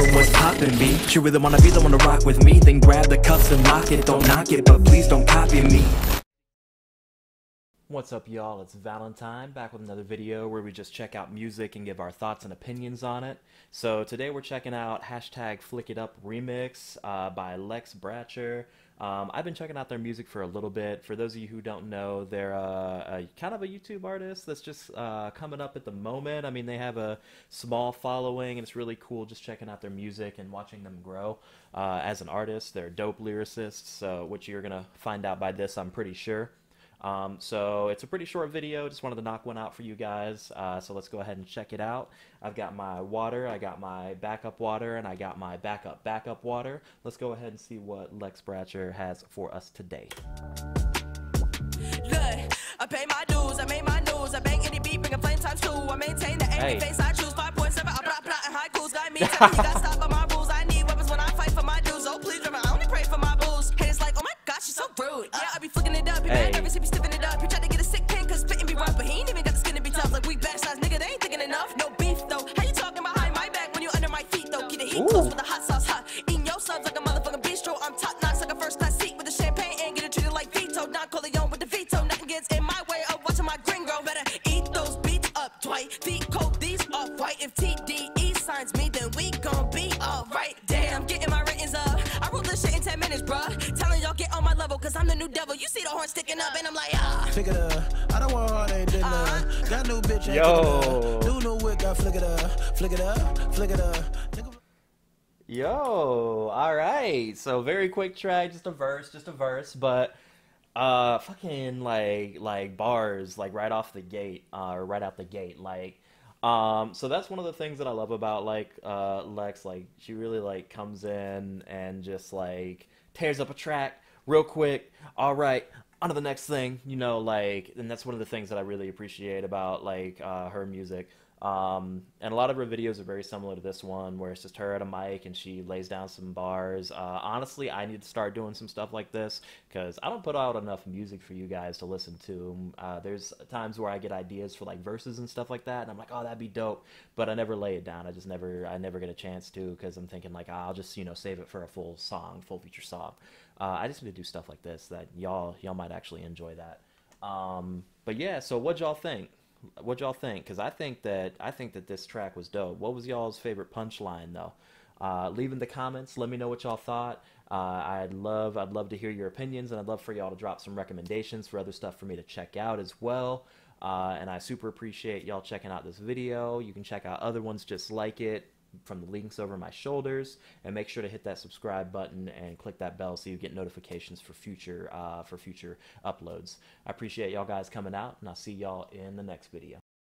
room was poppin', B. She really wanna be the one to rock with me. Then grab the cuffs and lock it, don't knock it, but please don't copy me. What's up, y'all? It's Valentine, back with another video where we just check out music and give our thoughts and opinions on it. So today we're checking out #FlickItUpRemix by Lex Bratcher. I've been checking out their music for a little bit. For those of you who don't know, they're kind of a YouTube artist that's just coming up at the moment. I mean, they have a small following, and it's really cool just checking out their music and watching them grow as an artist. They're dope lyricists, so which you're going to find out by this, I'm pretty sure. So it's a pretty short video, just wanted to knock one out for you guys, so let's go ahead and check it out. I've got my water, I got my backup water, and I got my backup water. Let's go ahead and see what Lex Bratcher has for us today. Look, I pay my dues, I made my news, I bang any beat, bring a flame times two, I maintain the hey. Angry face I choose, 5.7, I blah blah, and haikus got me, tell me you got stopped by my rules, I need weapons when I fight for my dues, oh please remember, I only pray for my booze, and it's like, oh my gosh, you're so rude, yeah, I be flicking it up, hey. If TDE signs me, then we gon' be alright. Damn, getting my ratings up. I rule this shit in 10 minutes, bruh. Telling y'all get on my level, cause I'm the new devil. You see the horn sticking up, and I'm like, ah. Flick it up. I don't want hard, ain't did none. Got new bitch, ain't yo. New wig, got flick it up. Flick it up. Flick it up. Yo, alright. So, very quick track, just a verse, but. Fucking, like bars, like right off the gate, like. So that's one of the things that I love about Lex. Like she really like comes in and just like tears up a track real quick. All right, on to the next thing, you know, like, and that's one of the things that I really appreciate about like her music. And a lot of her videos are very similar to this one, where it's just her at a mic and she lays down some bars. Honestly, I need to start doing some stuff like this because I don't put out enough music for you guys to listen to. There's times where I get ideas for like verses and stuff like that, and I'm like, oh, that'd be dope, but I never lay it down. I never get a chance to, because I'm thinking like, I'll just, you know, save it for a full song, full feature song. I just need to do stuff like this that y'all might actually enjoy that. But yeah, so what'd y'all think? Because I think that this track was dope. What was y'all's favorite punchline though? Leave in the comments, let me know what y'all thought. I'd love to hear your opinions, and I'd love for y'all to drop some recommendations for other stuff for me to check out as well. And I super appreciate y'all checking out this video. You can check out other ones just like it from the links over my shoulders, and make sure to hit that subscribe button and click that bell so you get notifications for future uploads. I appreciate y'all guys coming out, and I'll see y'all in the next video.